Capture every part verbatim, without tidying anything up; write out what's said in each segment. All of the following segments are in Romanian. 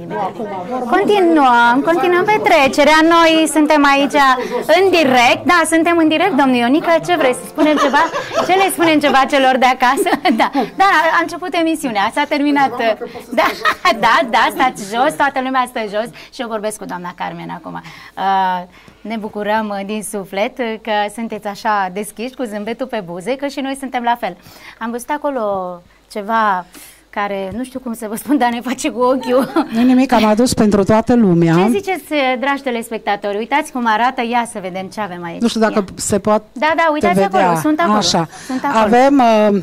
Bine. Continuăm, continuăm petrecerea. Noi suntem aici în direct. Da, suntem în direct, domnul Ionica. Ce vrei să spunem ceva? Ce le spunem ceva celor de acasă? Da, da, a început emisiunea, s-a terminat. Da, da, da, stați jos, toată lumea stă jos. Și eu vorbesc cu doamna Carmen acum. Ne bucurăm din suflet că sunteți așa deschiși, cu zâmbetul pe buze, că și noi suntem la fel. Am văzut acolo ceva care, nu știu cum să vă spun, dar ne face cu ochiul. Nu nimic, am adus pentru toată lumea. Ce ziceți, dragi telespectatori? Uitați cum arată, ia să vedem ce avem aici. Nu știu dacă ia. se poate. Da, da, uitați acolo, sunt acolo. Așa. Sunt acolo. Avem uh,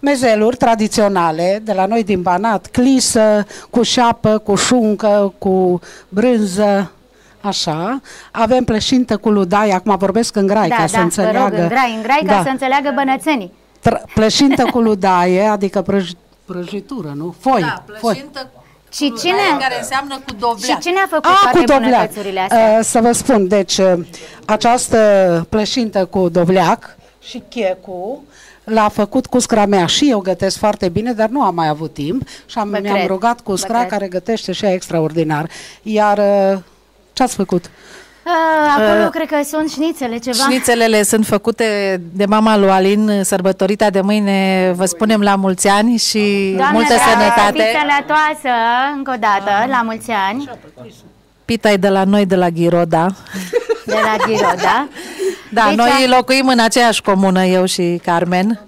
mezeluri tradiționale, de la noi din Banat, clisă, cu șapă, cu șuncă, cu brânză. Așa, avem pleșintă cu ludai, acum vorbesc în grai, da, ca da, să înțeleagă. Rog, în grai, în grai da. ca să înțeleagă bănățenii. Pleșintă cu ludaie, adică prăj prăjitură, nu? Foi. Da, pleșintă foi. Cu cine? Care înseamnă cu dovleac. Și cine a făcut a, toate bunătățurile astea? Uh, să vă spun, deci această pleșintă cu dovleac și chiecu l-a făcut cu scramea și eu gătesc foarte bine, dar nu am mai avut timp și am, mi-am rugat cu scra care gătește și ea extraordinar. Iar uh, ce ați făcut? Acolo uh, cred că sunt șnițele ceva. Șnițelele sunt făcute de mama lui Alin, sărbătorita de mâine. Vă spunem la mulți ani și Doamne, multă sănătate. Pita sănătoasă, încă o dată, uh, la mulți ani. Pita e de la noi, de la Ghiroda. De la Ghiroda. Da, pita. Noi locuim în aceeași comună, eu și Carmen.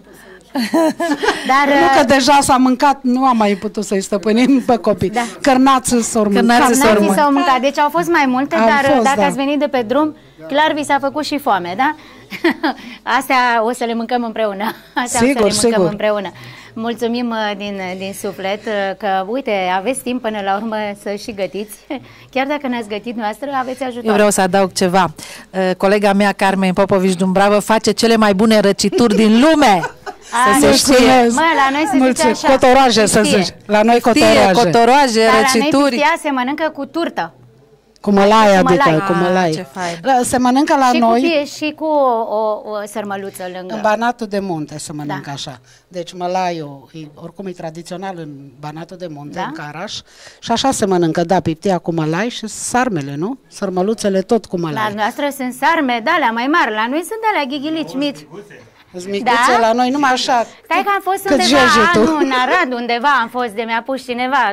Dar, nu că deja s-a mâncat, nu am mai putut să-i stăpânim pe copii. Da. Cărnații s-au mâncat. mâncat. Deci au fost mai multe, am dar fost, dacă da. ați venit de pe drum, clar vi s-a făcut și foame, da? Astea o să le mâncăm împreună. Astea sigur, o să le mâncăm împreună. Mulțumim din, din suflet că, uite, aveți timp până la urmă să și gătiți. Chiar dacă ne-ați gătit noastră, aveți ajutor. Eu vreau să adaug ceva. Colega mea, Carmen Popovici-Dumbravă, face cele mai bune răcituri din lume. Să se știe. Mă, la noi se Mulțumesc. zice așa. Cotoroaje, să zici. La noi cotoroaje. Cotoroaje, răcituri. La noi se mănâncă cu turtă. Cu mălai, adică, cu mălai. Se mănâncă la și noi... Cu fie, și cu o, o, o sărmăluță lângă. În Banatul de Munte se mănâncă da. așa. Deci mălaiul, oricum e tradițional în Banatul de Munte, da? În Caraș. Și așa se mănâncă, da, piptia cu mălai și sarmele, nu? Sărmăluțele tot cu mălai. La noastră sunt sarme, da, alea mai mari. La noi sunt alea ghighilici mici. Micuțe, da? La noi numai așa. Stai că am fost undeva anul, în Arad, undeva am fost de mi-a pus cineva.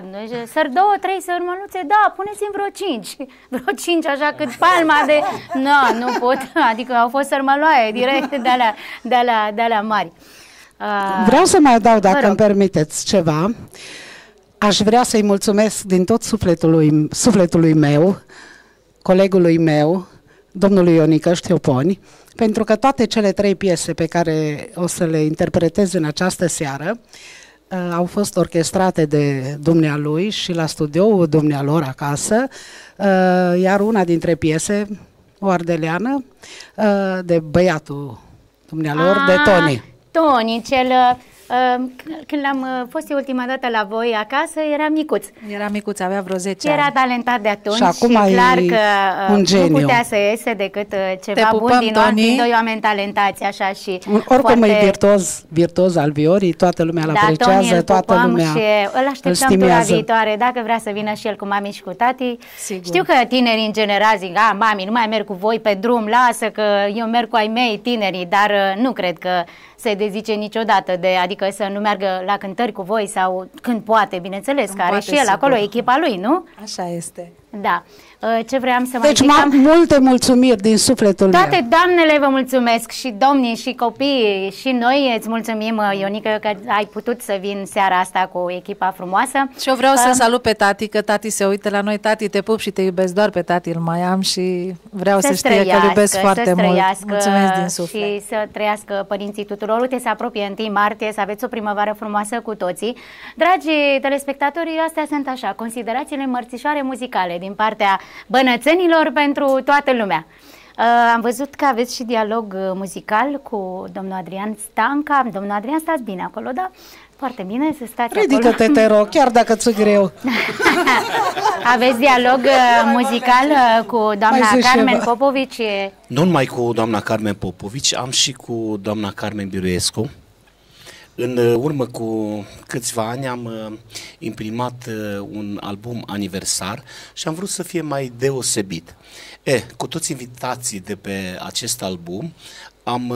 Săr două, trei sărmăluțe, da, puneți-mi vreo cinci. Vreo cinci, așa cât palma de... No, nu pot, adică au fost sărmăloaie direct de alea, de alea, de alea mari. Uh, Vreau să mai adaug, dacă îmi permiteți, ceva. Aș vrea să-i mulțumesc din tot sufletul sufletului meu, colegului meu, domnului Ionica Știoponi, pentru că toate cele trei piese pe care o să le interpretez în această seară uh, au fost orchestrate de dumnealui și la studioul dumnealor acasă, uh, iar una dintre piese, o ardeleană, uh, de băiatul dumnealor, A, de Tony. Tony, cel... Uh, când am uh, fost ultima dată la voi acasă, era micuț. Era micuț, avea vreo zece ani. Era talentat de atunci și, acum și clar că uh, un geniu. Nu putea să iese decât uh, ceva pupăm, bun din, din doi oameni talentați așa și un, oricum foarte... e virtuoz, virtuoz al viorii, toată lumea îl apreciază, da, toată lumea și îl așteptăm tura viitoare, dacă vrea să vină și el cu mami și cu tati. Sigur. Știu că tinerii în general zic, a, mami, nu mai merg cu voi pe drum, lasă că eu merg cu ai mei tinerii, dar uh, nu cred că se dezice niciodată de, adică să nu meargă la cântări cu voi sau când poate, bineînțeles, că are și el sigur. acolo echipa lui, nu? Așa este. Da. Ce vreau să mai Deci am multe mulțumiri din sufletul Toate meu. Toate doamnele vă mulțumesc și domnii și copiii și noi îți mulțumim, Ionica, că ai putut să vin seara asta cu echipa frumoasă. Și eu vreau uh, să salut pe tati, că tati se uită la noi. Tati, te pup și te iubesc, doar pe tati îl mai am și vreau să, să știe că îl iubesc foarte mult. Mulțumesc din suflet. Și să trăiască părinții tuturor. Uite, se apropie întâi martie, să aveți o primăvară frumoasă cu toții. Dragi telespectatori, astea sunt așa, considerațiile mărțișoare muzicale din partea bănățenilor pentru toată lumea. Uh, am văzut că aveți și dialog muzical cu domnul Adrian Stanca. Domnul Adrian, stați bine acolo, da? Foarte bine să stați acolo. Ridică-te, te rog, chiar dacă ți-e greu. Aveți dialog muzical cu doamna Carmen Popovici? Nu numai cu doamna Carmen Popovici, am și cu doamna Carmen Biruiescu. În urmă cu câțiva ani am imprimat un album aniversar și am vrut să fie mai deosebit. E, cu toți invitații de pe acest album am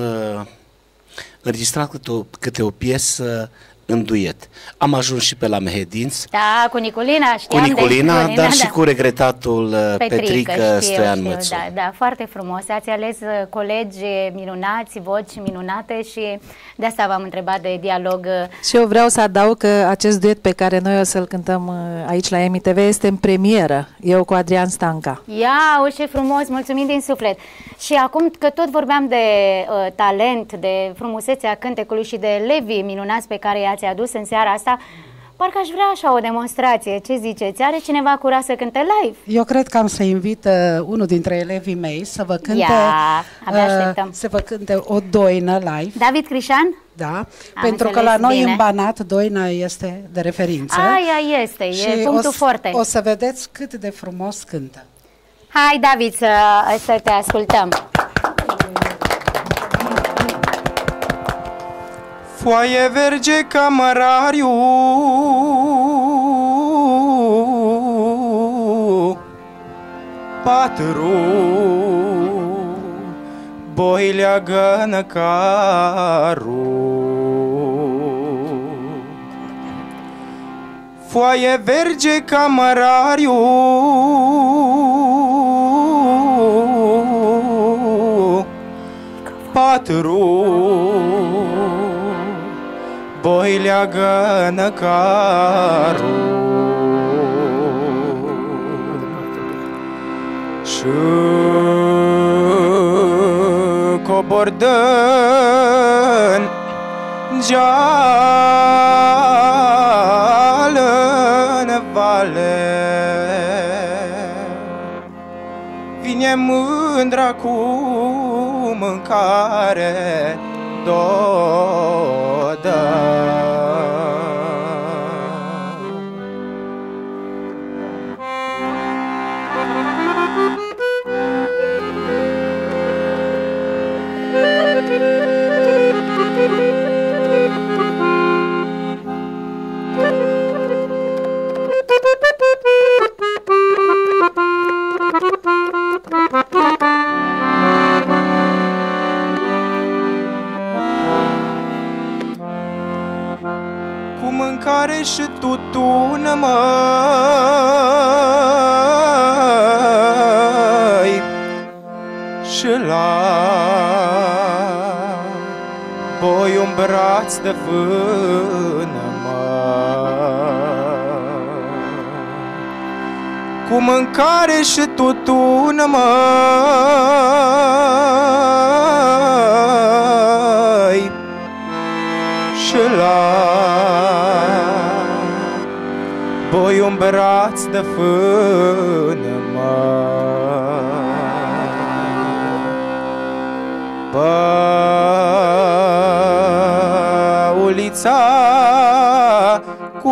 înregistrat câte o, câte o piesă în duet. Am ajuns și pe la Mehedinți. Da, cu Nicolina, știam. Cu Nicolina, de Nicolina dar da. și cu regretatul Petrică Stoianuță. Da, da, foarte frumos. Ați ales colegi minunați, voci minunate și de asta v-am întrebat de dialog. Și eu vreau să adaug că acest duet pe care noi o să-l cântăm aici la E M I T V este în premieră. Eu cu Adrian Stanca. Iau, ce frumos, mulțumim din suflet. Și acum că tot vorbeam de uh, talent, de frumusețea cântecului și de elevii minunați pe care i-ați adus în seara asta, parcă aș vrea așa o demonstrație. Ce ziceți? Are cineva curaj să cânte live? Eu cred că am să invit uh, unul dintre elevii mei să vă cânte, Ia, abia așteptăm. Uh, să vă cânte o doină live. David Crișan? Da, am pentru că la noi bine. în Banat doina este de referință. Aia este, și e punctul o, forte. O să vedeți cât de frumos cântă. Hai, David, să, să te ascultăm. Foaie verge camerariu, patru boilea gănăcaru. Foaie verge camerariu, patru boi leagă năcarul. Și cobor dă-n geală-n vale, vine mândra cu mâncare dodă. Care și tutun, măi, și la boi un braț de fână, măi, cu mâncare și tutun, măi, și la boi un braț de fână, măi. Pe ulița cu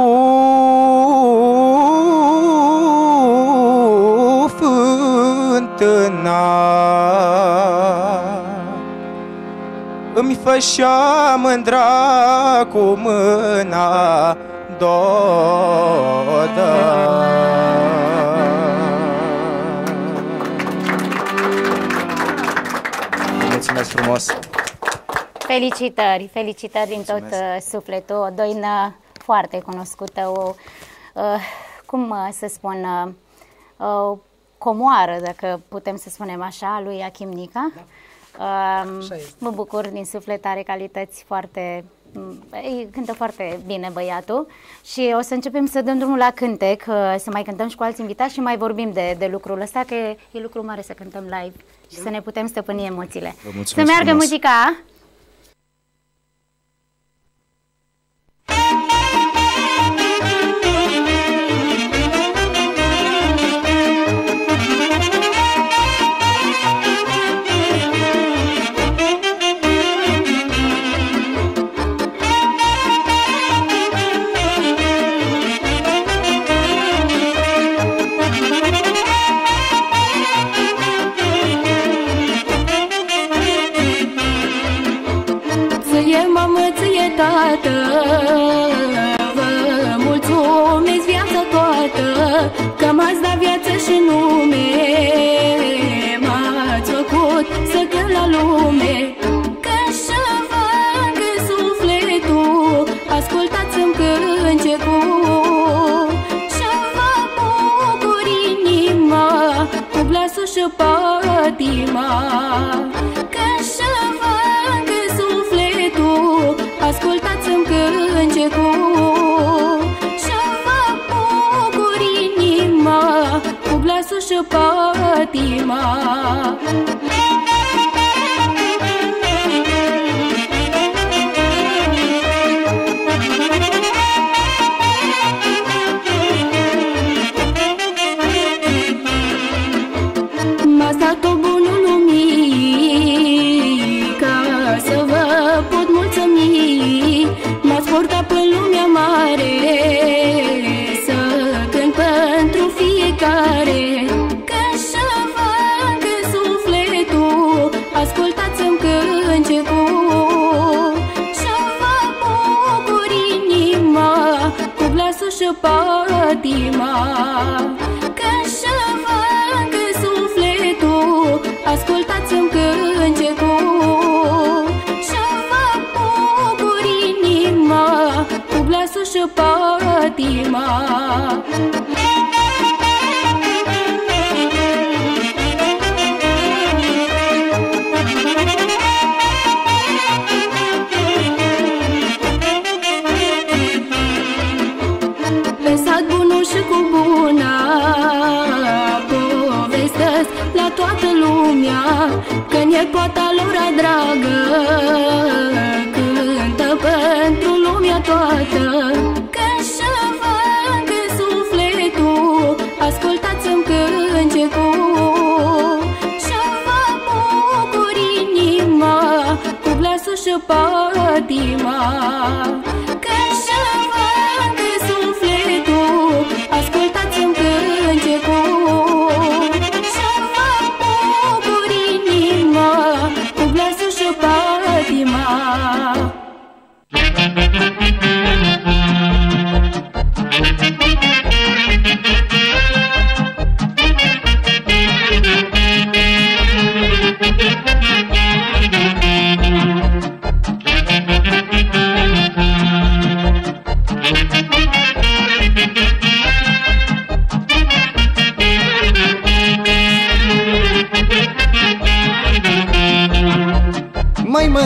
fântâna îmi fășea mândra cu mâna dodă. Mulțumesc frumos! Felicitări, felicitări din tot sufletul. O doină foarte cunoscută, o, cum să spun, o comoară, dacă putem să spunem așa, lui Achim Nica. Da. Mă bucur din suflet, are calități foarte... Cântă foarte bine băiatul și o să începem să dăm drumul la cântec, să mai cântăm și cu alți invitați și mai vorbim de, de lucrul ăsta, că e, e lucru mare să cântăm live și să ne putem stăpâni emoțiile. Să meargă frumos. Muzica! Cam azi la viață și nume m-ați făcut să cânt la lume. Că și fac sufletul, ascultați-mi câncetul și mă bucur inima cu glasul și patima. Că și fac sufletul, ascultați-mi câncetul cu glasul și patima. M-a stat-o bunul lumii ca să vă pot mulțumi. M-ați portat pe lumea mare care că și fac sufletul, ascultați-mi câncetul și vă bucur inima cu glasul și patima. Că și fac sufletul, ascultați-mi câncetul și vă bucur inima cu glasul și patima. Toată lumea că ne poata lora dragă cântă pentru lumea toată. Că și fac sufletul, ascultați-mi câncetul și vă bucur inima cu glasul și patima. Că și fac sufletul, ascultați-mi câncetul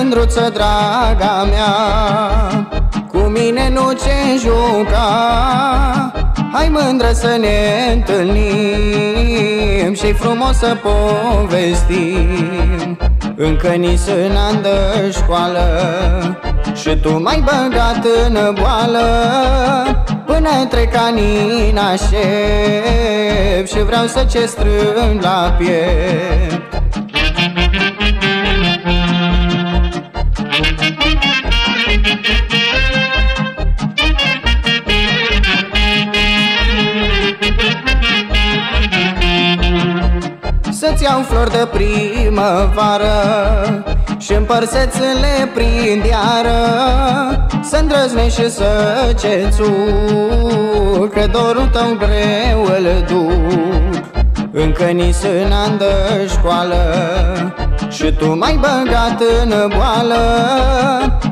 Mândruță, draga mea, cu mine nu ce juca. Hai mândră să ne întâlnim și frumos să povestim. Încă ni sunt ani de școală și tu m-ai băgat în boală. Până trec ani n-aștept și vreau să ce strâng la piept. Să-ți iau flori de primăvară și împărsețele prin diară. Să îndrăznești și să cețu, că dorul tău greu îl duc. Încă ni sunt ani de școală și tu m-ai băgat în boală.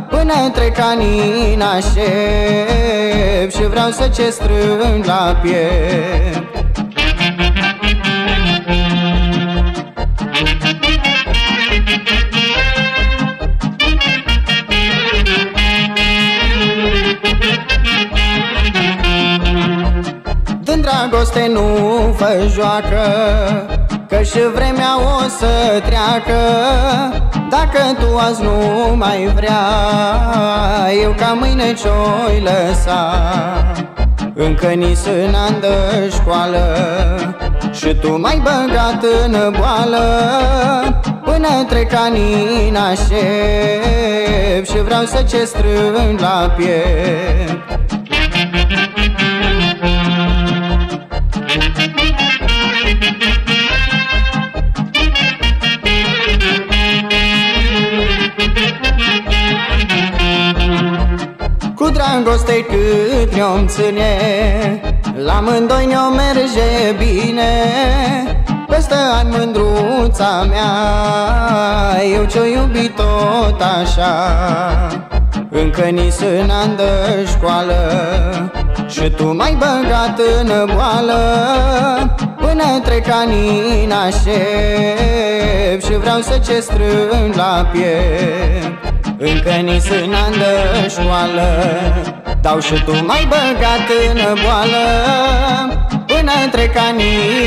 Până trec ani n-aștept și vreau să ce strâng la piept. Dragoste nu fă joacă, că și vremea o să treacă. Dacă tu azi nu mai vrea, eu ca mâine ce-o-i lăsa. Încă ni sunt ani de școală și tu m-ai băgat în boală. Până trec ani n-aștept și vreau să ce strâng la piept. Cu dragoste cât ne-om ține, La amândoi ne-o merge bine, peste ani mândruța mea, eu ce-o iubi tot așa. Încă ni sunt ani de școală și tu m-ai băgat în boală, până trec ani n-aștept și vreau să ce strâng la piept. Încă ni sunt ani de școală, dau și tu m-ai băgat în boală, până trec ani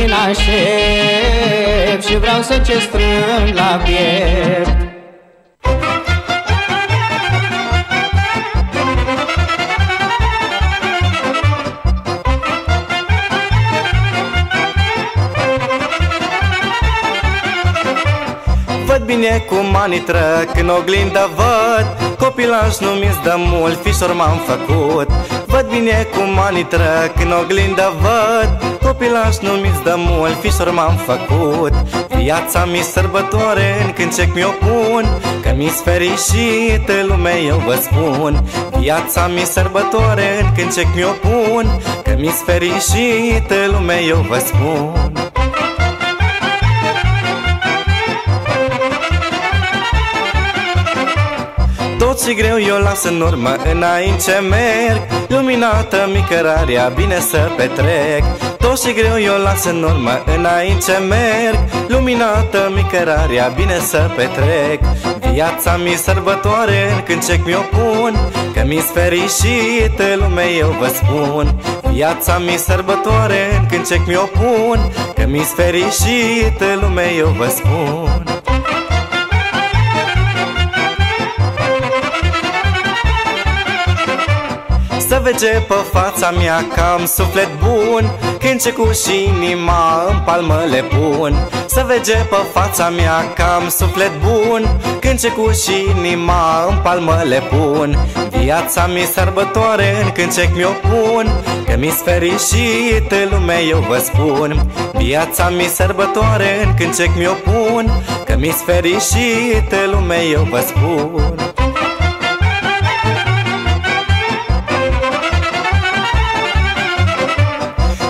n-aștept și vreau să ce strâng la piept. Bine cum ani trec, în oglindă văd copilaș nu-mi-s de mult, fișor m-am făcut. Văd bine cum ani trec, în oglindă văd copilaș nu-mi-s de mult, fișor m-am făcut. Viața mi-i sărbătoare, în cântec mi-o pun, că mi-s fericită lume, eu vă spun. Viața mi-i sărbătoare, în cântec mi-o pun, că mi-s fericită lume, eu vă spun. Tot ce greu eu las în urmă, înainte merg, luminată micărarea, bine să petrec. Tot ce greu eu las în urmă, înainte merg, luminată micărarea, bine să petrec. Viața mi-i sărbătoare, când ce mi-o pun, că mi-s fericită lume, eu vă spun. Viața mi-i sărbătoare, când ce mi-o pun, că mi-s fericită lume, eu vă spun. Să vege pe fața mea că am suflet bun, cântecul și inima în palmă le pun. Să vege pe fața mea că am suflet bun, cântecul și inima în palmă le pun. Viața mi-i sărbătoare, în cântec mi-o pun, că mi-s fericită lume, eu vă spun. Viața mi-i sărbătoare, în cântec mi-o pun, că mi-s fericită lume, eu vă spun.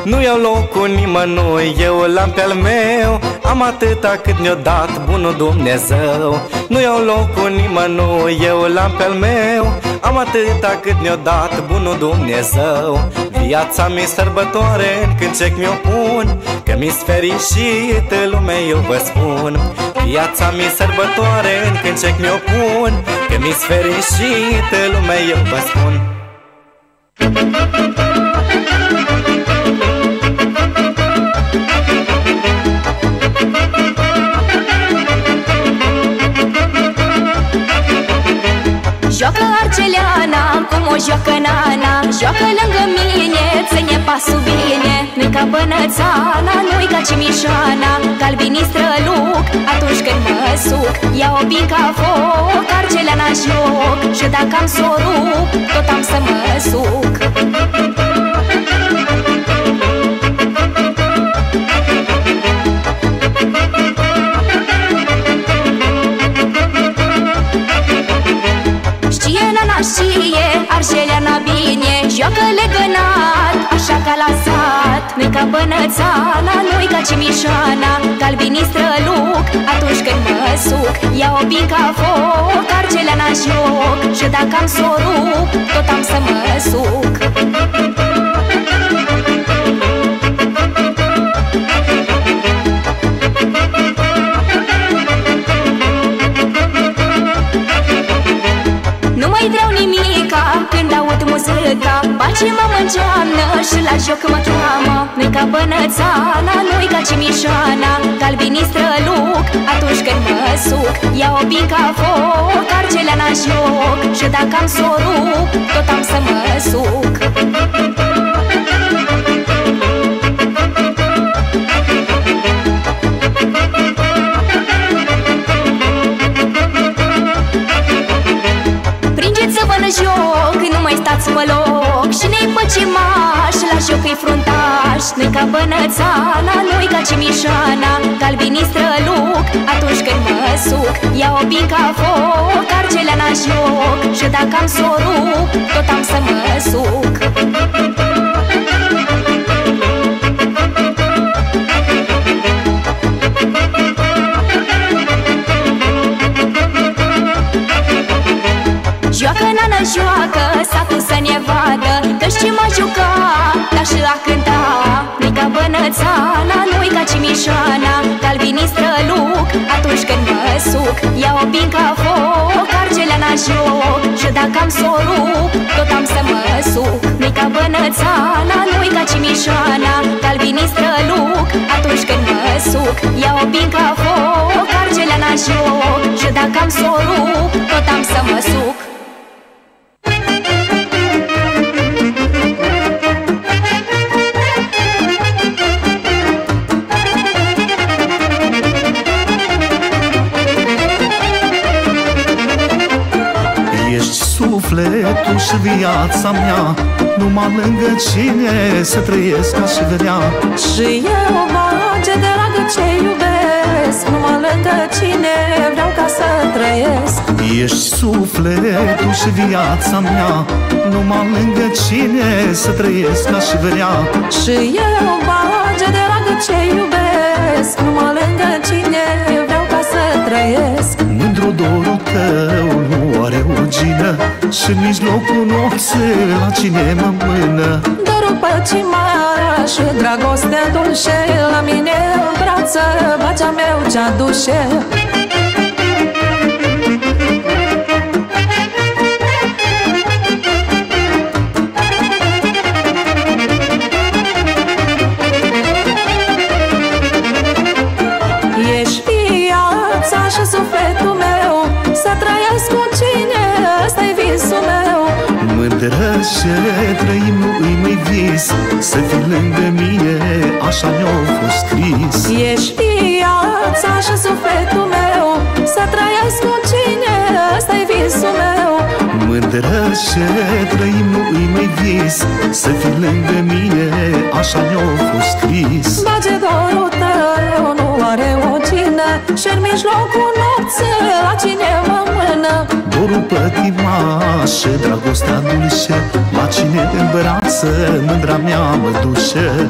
Nu iau locul nimănui, eu l-am pe-al meu, am atâta cât mi-o dat bunul Dumnezeu. Nu iau locul nimănui, eu l-am pe-al meu, am atâta cât mi-o dat bunul Dumnezeu. Viața mi-i sărbătoare, când ce mi-o pun, că mi-s fericită lume, eu vă spun. Viața mi-i sărbătoare, când ce mi-o pun, că mi-s fericită lume, eu vă spun. Joacă Arceleana, cum o joacă Nana, joacă lângă mine, ține pasul bine. Nu-i ca Bănățana, nu-i ca Cimișoana, galbinii străluc atunci când mă suc. Ia-o pic ca foc, Arceleana-n joc, și dacă am s-o rup, tot am să mă suc. Știe Arceleana bine, joacă legănat, așa ca la sat. Nu-i ca Bănățana, nu-i ca Cimișoana, galbinii străluc atunci când mă suc. Ia-o pic ca foc, Arceleana-n joc, și dacă am s-o rup, tot am să mă suc. Nu-i vreau nimica când aud muzica, pace mă-mă îngeamnă și la joc mă cheamă. Nu-i ca Bănățana, nu-i ca Cimișoana, galbinii străluc atunci când mă suc. Ia-o pic ca foc, Arceleana-n joc, și dacă am s-o rup, tot am să mă suc. Joc, nu mai stați pe loc, și ne-i păcimaș, la joc-i fruntaș. Nu-i ca Bănățana, nu-i ca Cimișoana, galbinii străluc atunci când mă suc. Ia-o pic ca foc, Arceleana-n joc, și dacă am s-o rup, tot am să mă suc. dacă am s-o rup, tot am să mă suc. Mica Bănățana, nu-i ca Cimișoana, calvinii străluc atunci când mă suc. Ia o pic la foc, argelea n-a joc, și dacă am s-o rup, tot am să mă suc. Sufletul și viața mea, numai lângă cine să trăiesc aș vrea. Și eu, mage dragă, ce iubesc, numai lângă cine vreau ca să trăiesc. Ești sufletul și viața mea, numai lângă cine să trăiesc aș vrea. Și eu, mage dragă, ce iubesc, numai lângă cine vreau ca să trăiesc. Mândru dorul tău nu are urgină și în mijlocul nopții la cine mă mână. Dorul păcii mare și dragostea dulce, la mine în brață pacea meu ce aduce. Mândră ce trăim, nu-i mai vis, să fii lângă mine, așa mi-a fost scris. Ești viața și sufletul meu, să trăiesc cu cine, ăsta-i visul meu. Mândră ce trăim, nu-i mai vis, să fii lângă mine, așa mi-a fost scris. Bage dorul tău, nu are o cină, și-n mijlocul nopții la cine mă mână. Dorul pătimașe, dragostea dulce, la cine în brață mândra mea mă duce.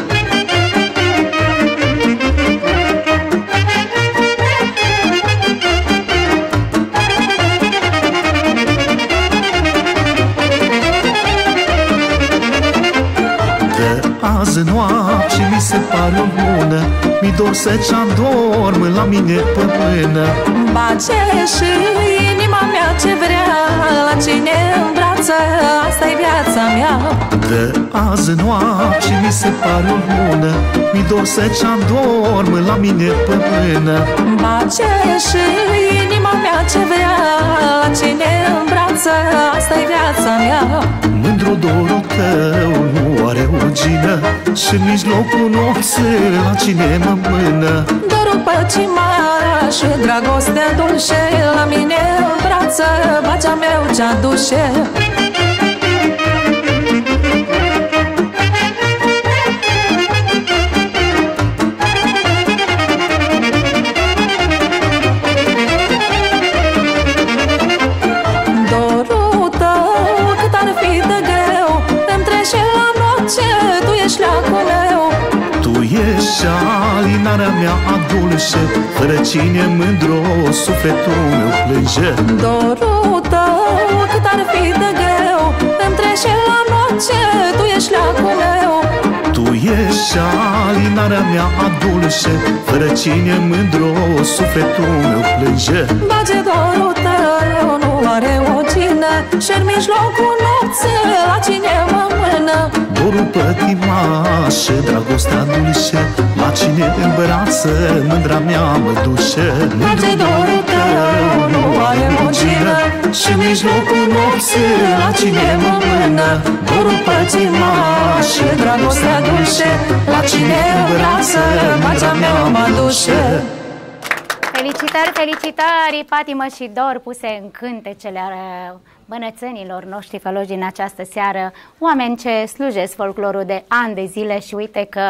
De azi noapte mi se pare o bună, mi-i dor să ce-adorm la mine pe mână. Bace și inima mea ce vrea, la cine îmbrață, asta-i viața mea. De azi noapte mi se pare o lună, mi-i dor să ce-adorm la mine pe mână. Bace și inima mea ce vrea, la cine îmbrață, asta-i viața mea. Mândru dorul tău nu are urgină și în mijlocul nopții la cine mă mână. Dorul păcii mare și dragostea dulce, la mine în brață pacea meu ce-a duce. Alinarea mea adulce, fără cine mândru sufletul meu plânge. Dorul tău, cât ar fi de greu, îmi trece la noapte, tu ești leacul meu. Tu ești alinarea mea adulce, fără cine mândru sufletul meu plânge. Bage dorul tău, nu are o cină, și-n mijlocul nopții la cine mă mână. Dorul pătimașe, dragostea dulce, la cine în brață mândra mea mă duce. Bage dorul tău, nu are o cină, și-n mijlocul nopții la cine mă mână. Dorul pătimașe, dragostea dulce, la cine în brață mândra mea mă duce. Felicitări, felicitări, patimă și dor puse în cântecele bănățenilor noștri făloși din această seară, oameni ce slujesc folclorul de ani de zile și uite că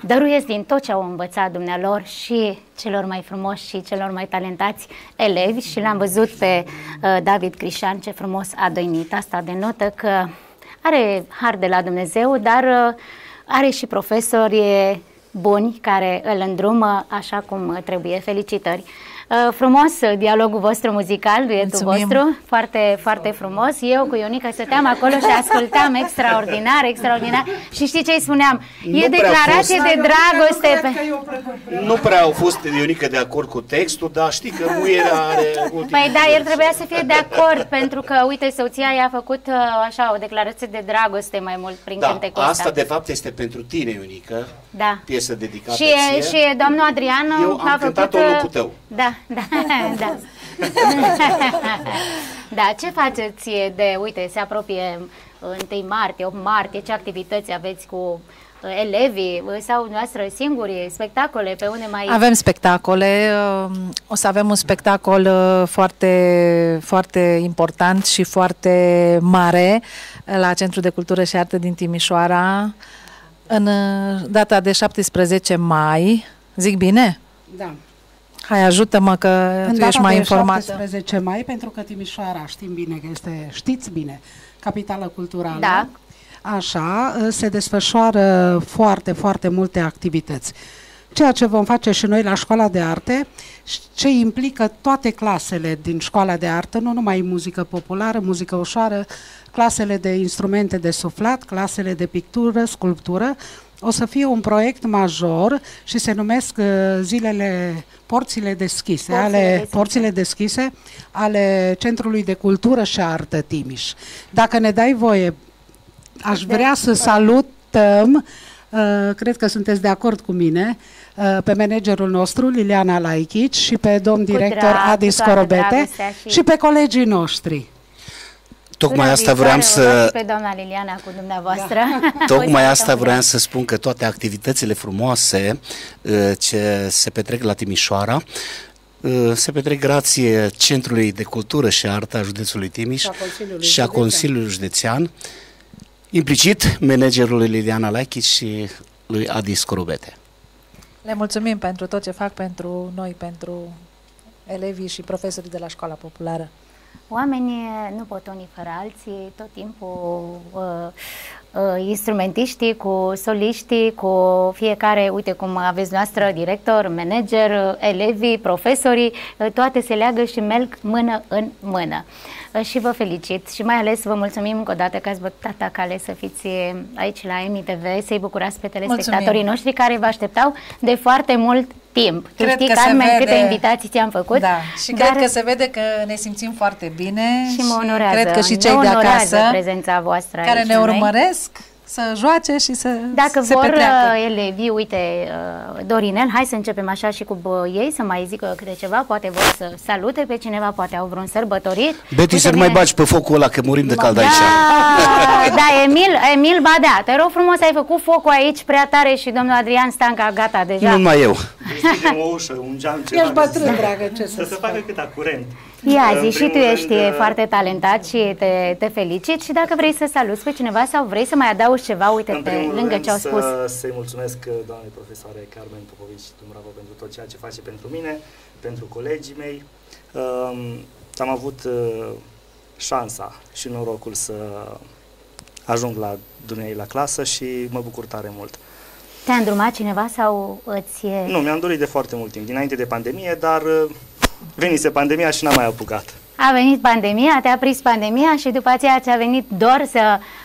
dăruiesc din tot ce au învățat dumnealor și celor mai frumoși și celor mai talentați elevi. Și l-am văzut pe uh, David Crișan, ce frumos a doinit, asta denotă că are har de la Dumnezeu, dar uh, are și profesori buni care îl îndrumă așa cum trebuie. Felicitări! Frumos dialogul vostru muzical, duetul vostru, foarte, foarte frumos. Eu cu Ionica stăteam acolo și ascultam, extraordinar, extraordinar. Și știi ce îi spuneam? E declarație de dragoste. Nu prea au fost, Ionica, de acord cu textul, dar știi că muierea are... Păi da, el trebuia să fie de acord, pentru că, uite, soția i-a făcut așa o declarație de dragoste mai mult prin cântecul ăsta. Asta, de fapt, este pentru tine, Ionica, piesă dedicată ție. Și domnul Adrian a făcut... Eu am cântat-o în locul tău. Da. Da, da. Da, ce faceți de, uite, se apropie întâi martie, opt martie, ce activități aveți cu elevii sau noastră singuri, spectacole, pe unde mai... Avem spectacole, o să avem un spectacol foarte, foarte important și foarte mare la Centrul de Cultură și Artă din Timișoara, în data de șaptesprezece mai, zic bine? Da. Hai, ajută-mă că în tu ești mai informată. șaptesprezece mai, pentru că Timișoara, știm bine că este, știți bine, capitală culturală. Da. Așa, se desfășoară foarte, foarte multe activități. Ceea ce vom face și noi la Școala de Arte, ce implică toate clasele din Școala de Artă, nu numai muzică populară, muzică ușoară, clasele de instrumente de suflat, clasele de pictură, sculptură. O să fie un proiect major și se numesc zilele, porțile deschise, porțile, ale, deschise. porțile deschise ale Centrului de Cultură și Artă Timiș. Dacă ne dai voie, aș vrea să salutăm, cred că sunteți de acord cu mine, pe managerul nostru, Liliana Laichici, și pe domn director Adi Scorobete și pe colegii noștri. Tocmai asta vreau să... Pe doamna Liliana cu dumneavoastră. Da. Tocmai asta vreau să spun, că toate activitățile frumoase ce se petrec la Timișoara se petrec grație Centrului de Cultură și Artă a Județului Timiș și a Consiliului, și a Consiliului Județean, implicit managerului Liliana Laichici și lui Adi Scorobete. Le mulțumim pentru tot ce fac pentru noi, pentru elevii și profesorii de la Școala Populară. Oamenii nu pot unii fără alții, tot timpul uh, uh, instrumentiștii cu soliștii, cu fiecare, uite cum aveți noastră, director, manager, elevii, profesorii, uh, toate se leagă și merg mână în mână. Uh, și vă felicit și mai ales vă mulțumim încă o dată că ați bătut cale să fiți aici la E M I T V, să-i bucurați pe telespectatorii mulțumim. noștri care vă așteptau de foarte mult timp. Tu cred știi, că Carmen, se vede... câte invitații ți-am făcut. Da. Și dar... cred că se vede că ne simțim foarte bine și, mă onorează, și cred că și cei de acasă prezența voastră care ne urmăresc să joace și să Dacă se vor petreacă. elevii, uite, Dorinel, hai să începem așa și cu ei, să mai zică câte ceva, poate vor să salute pe cineva, poate au vreun sărbătorit. Beti, să nu mai bagi pe focul ăla, că murim de cald da, aici. Da, Emil, Emil Badea, te rog frumos, ai făcut focul aici prea tare și domnul Adrian Stanca, gata, deja. Nu mai eu. Deschidem o ușă, un geam, ceva. Ești bătrân, dragă, ce să Să se facă cât a curent. Ia zi, și tu ești rând, foarte talentat și te, te felicit și dacă vrei să saluți pe cineva sau vrei să mai adaugi ceva, uite, pe lângă ce au spus. Să-i mulțumesc doamnei profesoare Carmen Popovici-Dumbravă pentru tot ceea ce face pentru mine, pentru colegii mei. Um, am avut uh, șansa și norocul să ajung la dumnei la clasă și mă bucur tare mult. Te-a îndrumat cineva sau îți... Nu, mi-am dorit de foarte mult timp, dinainte de pandemie, dar... Uh, Venise pandemia și n-am mai apucat. A venit pandemia, te-a prins pandemia și după aceea ți-a venit dor să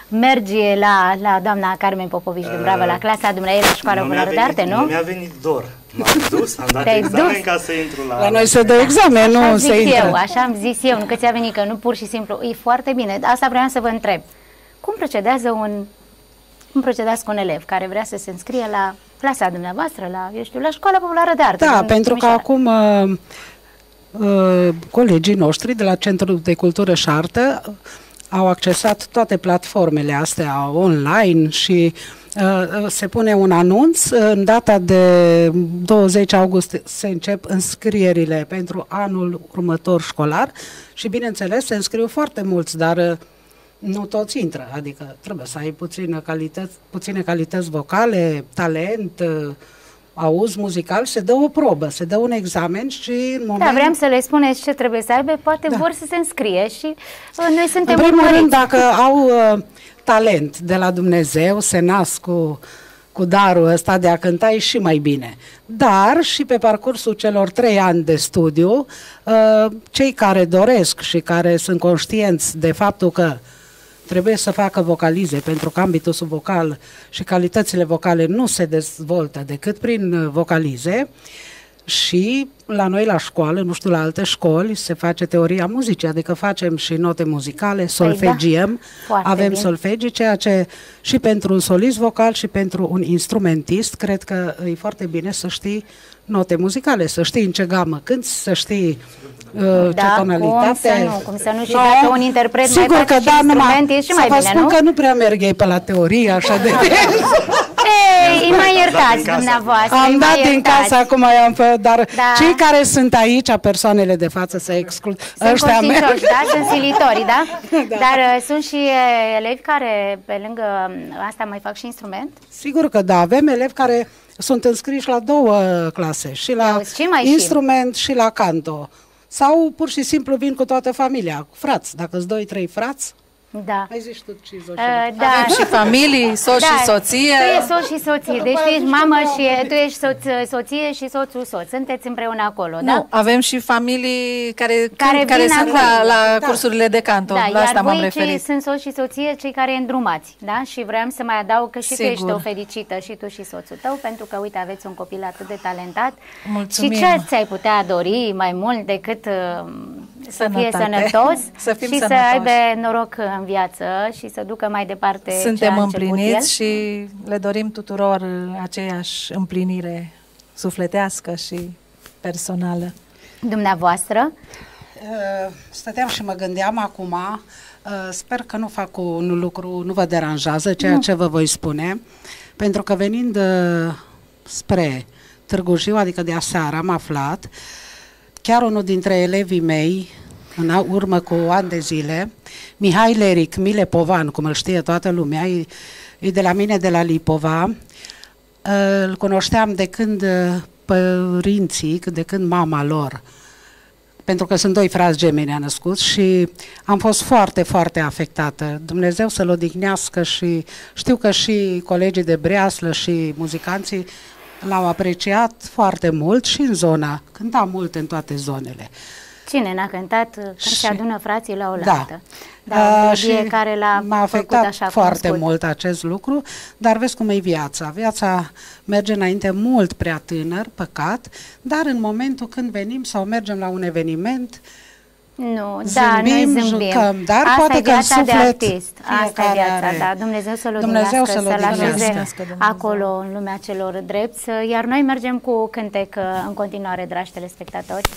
mergi la, la doamna Carmen Popovici-Dumbravă, uh, la clasa dumneavoastră la Școala Populară de Arte, nu? Nu mi-a venit dor. M-am dus, am dat examen ca să intru la... La noi se dă examen, nu așa se intră. Eu, așa am zis eu, nu că ți-a venit, că nu pur și simplu. E foarte bine, asta vreau să vă întreb. Cum procedează un... Cum procedați cu un elev care vrea să se înscrie la clasa dumneavoastră, la, eu știu, la Școala Populară de Arte? Da, pentru că acum... Uh, colegii noștri de la Centrul de Cultură și Artă au accesat toate platformele astea online și uh, se pune un anunț. În data de douăzeci august se încep înscrierile pentru anul următor școlar și bineînțeles se înscriu foarte mulți, dar uh, nu toți intră, adică trebuie să ai puține calități, puține calități vocale, talent, uh, auz muzical, se dă o probă, se dă un examen și în moment... Da, vrem să le spuneți ce trebuie să aibă, poate da. vor să se înscrie și noi suntem urmăriți. În primul rând, dacă au uh, talent de la Dumnezeu, se nasc cu cu darul ăsta de a cânta e și mai bine. Dar și pe parcursul celor trei ani de studiu, cei care doresc și care sunt conștienți de faptul că trebuie să facă vocalize, pentru că ambitul vocal și calitățile vocale nu se dezvoltă decât prin vocalize, și la noi la școală, nu știu la alte școli, se face teoria muzicii, adică facem și note muzicale, solfegiem, da, avem bine. solfegii, ceea ce și pentru un solist vocal și pentru un instrumentist, cred că e foarte bine să știi note muzicale, să știi în ce gamă cânti, să știi uh, da, ce tonalitate. Cum să nu, cum să nu, și no, dacă un interpret sigur mai că da, numai, e și mai bine, spun nu? că nu prea merg ei pe la teorie, așa de Ei, îi mai iertați dumneavoastră. Am dat din casă acum, dar da. cei care sunt aici, persoanele de față, se exclud. Sunt conștiincioși, da? Sunt silitorii, da? da? Dar uh, sunt și elevi care, pe lângă asta, mai fac și instrument? Sigur că da, avem elevi care sunt înscriși la două clase, și la instrument și la canto. Sau pur și simplu vin cu toată familia, cu frați, dacă sunt doi, trei frați. Da. Mai zici tu, ce uh, da. Avem și familii, soț da. și soție. Tu ești soț și soție, deci tu ești mamă și tu ești soț, soție și soțul soț. Sunteți împreună acolo, nu, da? Avem și familii care, care, care sunt la, la da. cursurile de canto, da, la asta m-am referit. Sunt soț și soție cei care îndrumați, da? Și vreau să mai adaug că și Sigur. tu ești o fericită, și tu și soțul tău, pentru că, uite, aveți un copil atât de talentat. Mulțumim. Și ce ți-ai putea dori mai mult decât uh, să fie sănătos să fim și sănătoși. să aibă noroc în viață și să ducă mai departe. Suntem împliniți și le dorim tuturor aceeași împlinire sufletească și personală. Dumneavoastră? Stăteam și mă gândeam acum, sper că nu fac un lucru, nu vă deranjează ceea nu. ce vă voi spune, pentru că venind spre Târgu Jiu, adică de aseară am aflat, chiar unul dintre elevii mei, în urmă cu ani de zile, Mihai Leric, Mile Povan, cum îl știe toată lumea, e, e de la mine, de la Lipova, îl cunoșteam de când părinții, de când mama lor, pentru că sunt doi frați gemeni, a născut și am fost foarte, foarte afectată. Dumnezeu să-l odihnească și știu că și colegii de breaslă și muzicanții l-au apreciat foarte mult și în zona, cânta mult în toate zonele. Cine n-a cântat când și... se adună frații la oaltă. Da. Dar uh, și care l-a m-a afectat așa foarte mult acest lucru, dar vezi cum e viața. Viața merge înainte mult prea tânăr, păcat, dar în momentul când venim sau mergem la un eveniment, Nu, zâmbim, da, noi zâmbim. Jucăm, dar asta poate că în suflet de artist. Asta e viața, are. da, Dumnezeu să-l odihnească, să-l așeze acolo în lumea celor drepți, iar noi mergem cu cântec în continuare, dragi telespectatori.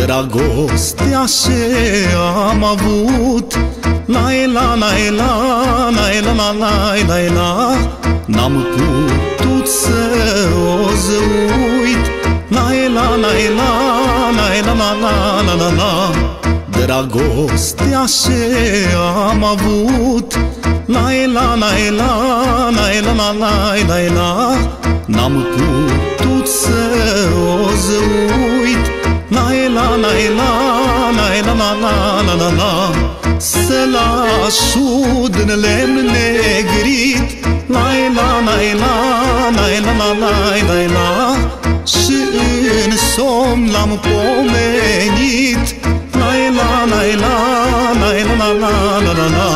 Dragostea ce am avut, lai la lai la lai la la lai lai la, n-am putut să o zăuit, lai la lai la lai la la la la la. Dragostea ce am avut, lai la lai la lai la la lai lai la, n-am putut să o zăuit. Lai la lai la lai la la la la la la. Să las ud în lemn negrit, lai la lai la lai la la lai lai la. Și în somn l-am pomenit, lai la lai la lai la la la la la.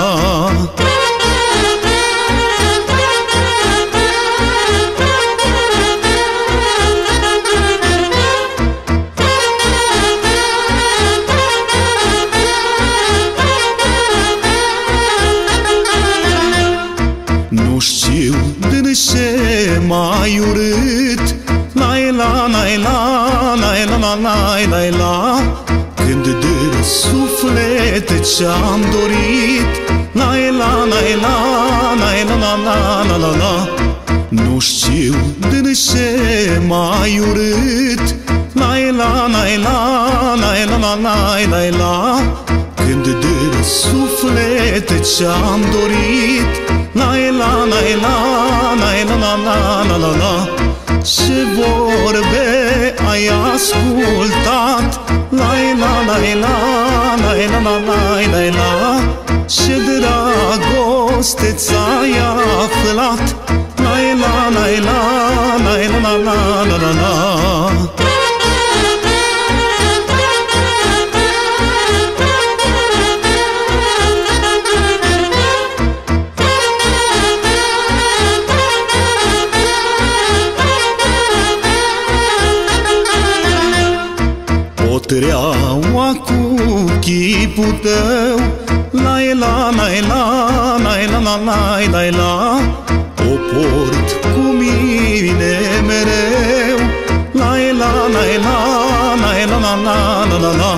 Mai urât, lai la lai la lai la la lai lai la. Când din suflet ce-am dorit, lai la lai la lai la la la la la. Nu știu din ce mai urât, lai la lai la lai la la lai lai la. Când din suflet ce-am dorit, lai la lai la lai la la la la la. Ce vorbe ai ascultat, lai la lai la lai la la lai la. Ce dragoste ți-ai aflat, lai la lai la lai la la la la. Treaua cu chipul tău, lai la lai la lai la la lai lai la. O port cu mine mereu, lai la lai la lai la la la la la.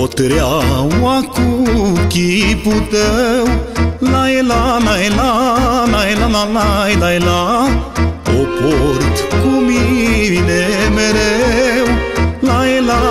O treaua cu chipul tău, lai la lai la lai la la lai lai la. O port cu mine mereu, lai la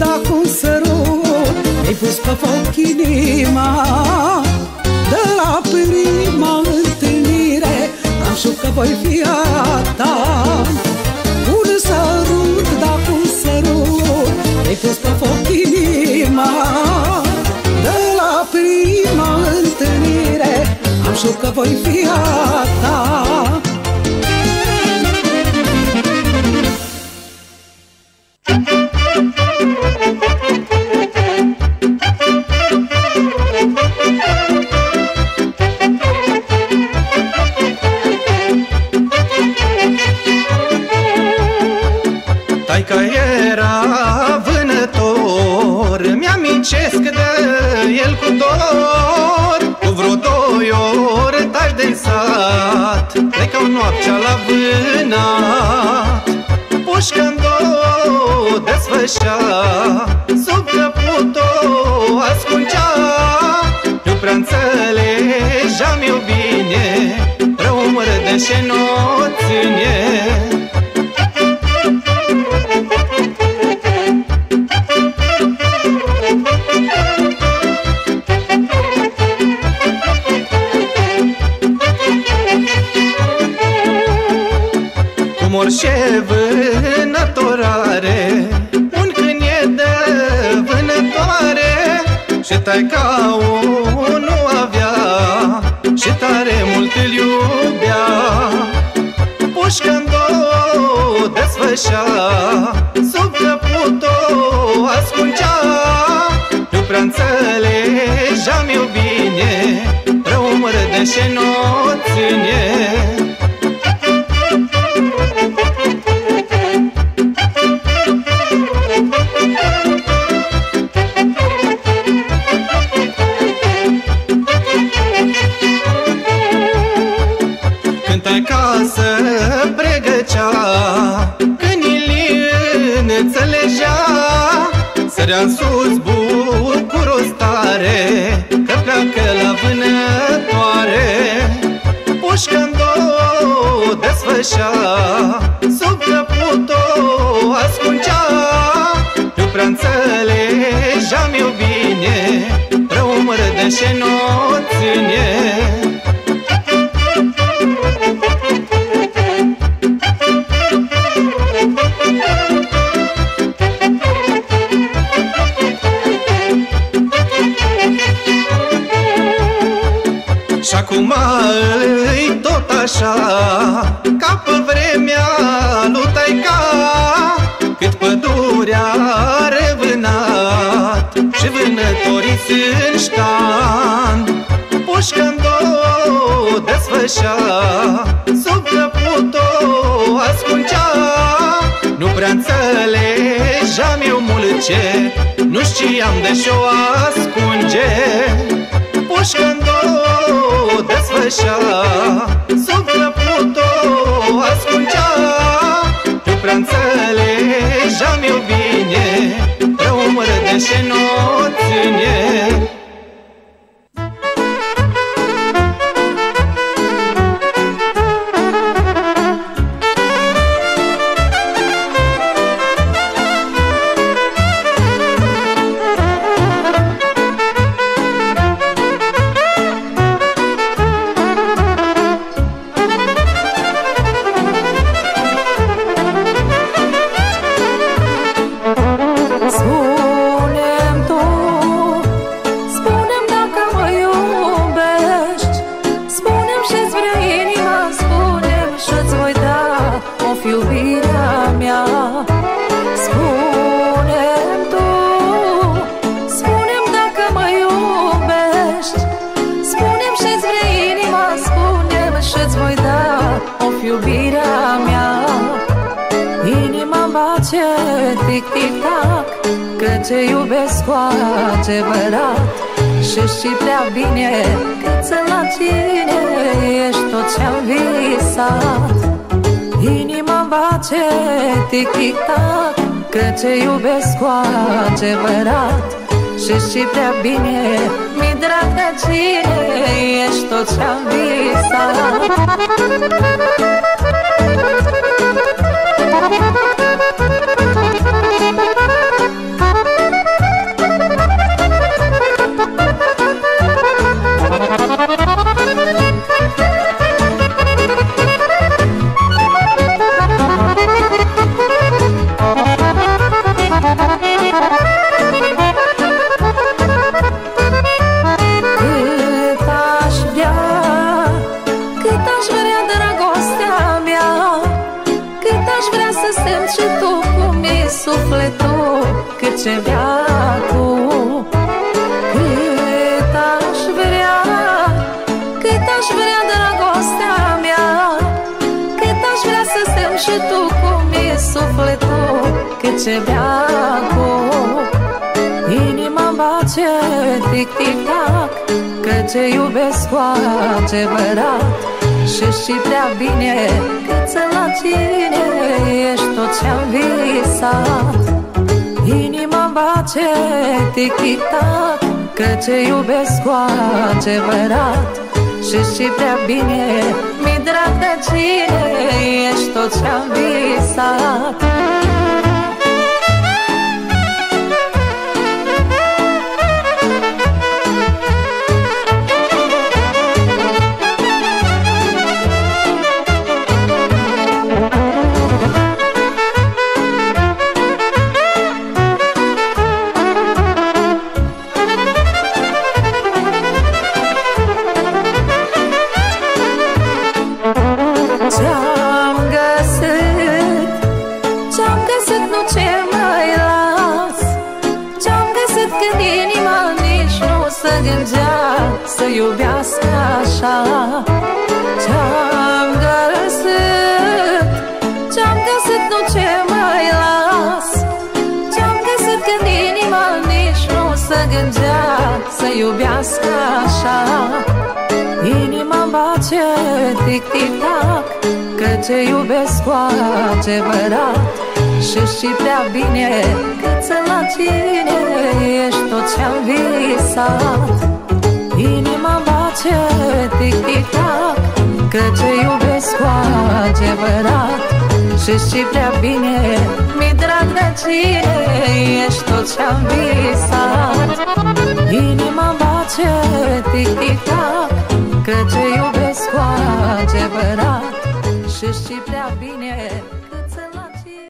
da cu un sărut, mi-ai pus pe foc inima. De la prima întâlnire am știut că voi fi a ta. Un sărut, da cu un sărut, mi-ai pus pe foc inima. De la prima întâlnire am știut că voi fi a ta. Taica era vânător, mi-amintesc de el cu dor. Cu vreo doi ori taci de-n sat, plecau noaptea la vânat. Pușcă-n două desfășa, sub căputul o ascungea. Nu prea înțelegeam eu bine, rău-mi râde și nu-o ține. Orice vânător are un câine de vânătoare, și taica nu avea și tare mult îl iubea. Pușcă-n două desfășa, sub căputul ascungea. Nu prea înțelegeam eu bine, rău-mi râde și nu-o ține. Sărea-n sus bucuros tare, că pleacă la vânătoare. Pușcă-n două desfășa, sub căputul ascungea. Nu prea înțelegeam eu bine, rău-mi râde și nu-o ține. Acum îi tot așa, ca pe vremea lui taica. Cât pădurea are vânat și vânătorii sunt ștani. Pușcă-n două desfășa, sub căputul ascungea. Nu prea înțelegeam eu mult ce, nu știam de ce-o ascunge. Pușcă-n două desfășa, sub căputul ascungea. Nu prea înțelegeam eu bine, rău-mi râde și nu-o ține. Tic-tic-tac, că te iubesc cu adevărat. Și și prea bine, mi dragă cine, ești tot ce-am visat. trece veacul. Cât aș vrea, cât aș vrea dragostea mea, cât aș vrea să stăm și tu cu mie sufletul. Cât ce veacul, inima-mi face tic-tic-tac, că ce iubesc cu adevărat și și prea bine, căță la tine ești tot ce-am visat. Inima-mi face tic-tic-tac, că ce iubesc cu adevărat și și prea bine, mi-i drag de tine ești tot ce-am visat. Să iubească așa, ce-am găsit, ce-am găsit, nu ce mai las, ce-am găsit când inima nici nu se gândea să iubească așa. Inima-mi face tic-tic-tac, că ce iubesc cu adevărat și și prea bine, căță la tine ești tot ce-am visat. Inima-mi face tic-tic-tac, că ce iubesc cu adevărat și și prea bine, mi-i drag de tine ești tot ce-am visat. Inima-mi face tic-tic-tac, că ce iubesc cu adevărat și și prea bine.